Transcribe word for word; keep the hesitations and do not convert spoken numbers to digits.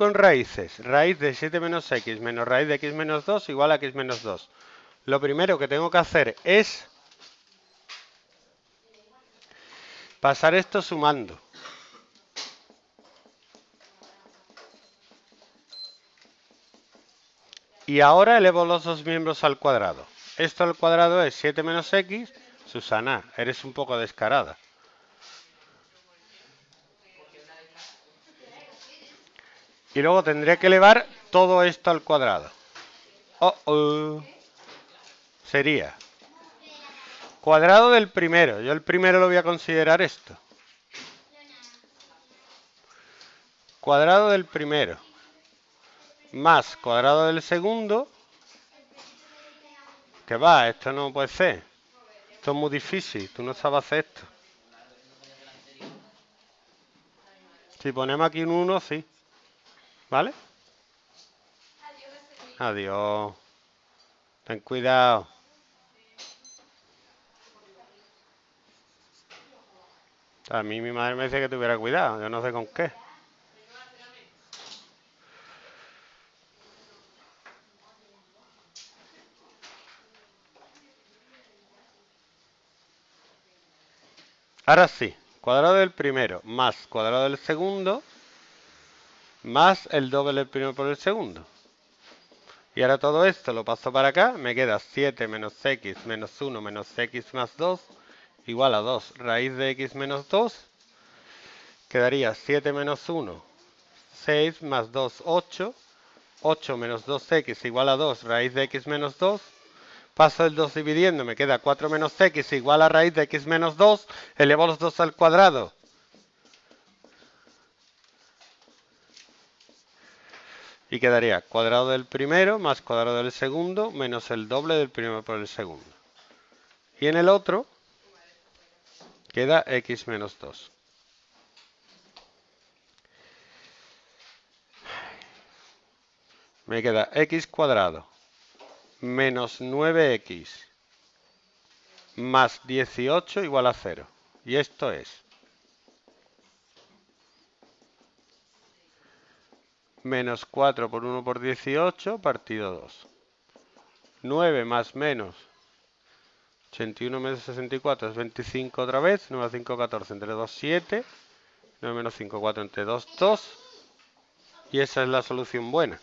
con raíces. Raíz de siete menos x menos raíz de x menos dos igual a x menos dos. Lo primero que tengo que hacer es pasar esto sumando. Y ahora elevo los dos miembros al cuadrado. Esto al cuadrado es siete menos x. Susana, eres un poco descarada. Y luego tendría que elevar todo esto al cuadrado. Oh, oh. Sería cuadrado del primero. Yo el primero lo voy a considerar esto. Cuadrado del primero. Más cuadrado del segundo. ¿Qué va? Esto no puede ser. Esto es muy difícil. Tú no sabes hacer esto. Si ponemos aquí un uno, sí. ¿Vale? Adiós. Ten cuidado. A mí mi madre me dice que tuviera cuidado. Yo no sé con qué. Ahora sí. Cuadrado del primero más cuadrado del segundo. Más el doble del primero por el segundo. Y ahora todo esto lo paso para acá. Me queda siete menos x menos uno menos x más dos. Igual a dos. Raíz de x menos dos. Quedaría siete menos uno. seis más dos. ocho. ocho menos dos x igual a dos. Raíz de x menos dos. Paso el dos dividiendo. Me queda cuatro menos x igual a raíz de x menos dos. Elevo los dos al cuadrado. Y quedaría cuadrado del primero más cuadrado del segundo menos el doble del primero por el segundo. Y en el otro queda x menos dos. Me queda x cuadrado menos nueve x más dieciocho igual a cero. Y esto es menos cuatro por uno por dieciocho partido dos. nueve más menos ochenta y uno menos sesenta y cuatro es veinticinco otra vez. nueve más cinco, catorce. Entre dos, siete. nueve menos cinco, cuatro. Entre dos, dos. Y esa es la solución buena.